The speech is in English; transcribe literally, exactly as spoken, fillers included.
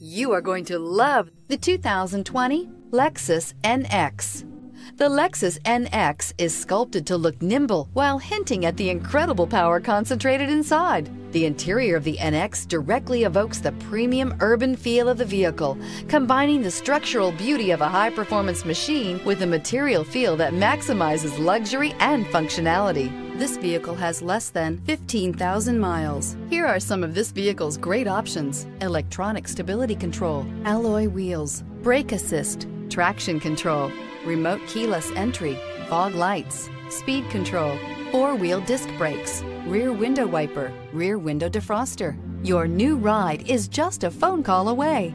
You are going to love the two thousand twenty Lexus N X. The Lexus N X is sculpted to look nimble while hinting at the incredible power concentrated inside. The interior of the N X directly evokes the premium urban feel of the vehicle, combining the structural beauty of a high-performance machine with a material feel that maximizes luxury and functionality. This vehicle has less than fifteen thousand miles. Here are some of this vehicle's great options: electronic stability control, alloy wheels, brake assist, traction control, remote keyless entry, fog lights, speed control, four-wheel disc brakes, rear window wiper, rear window defroster. Your new ride is just a phone call away.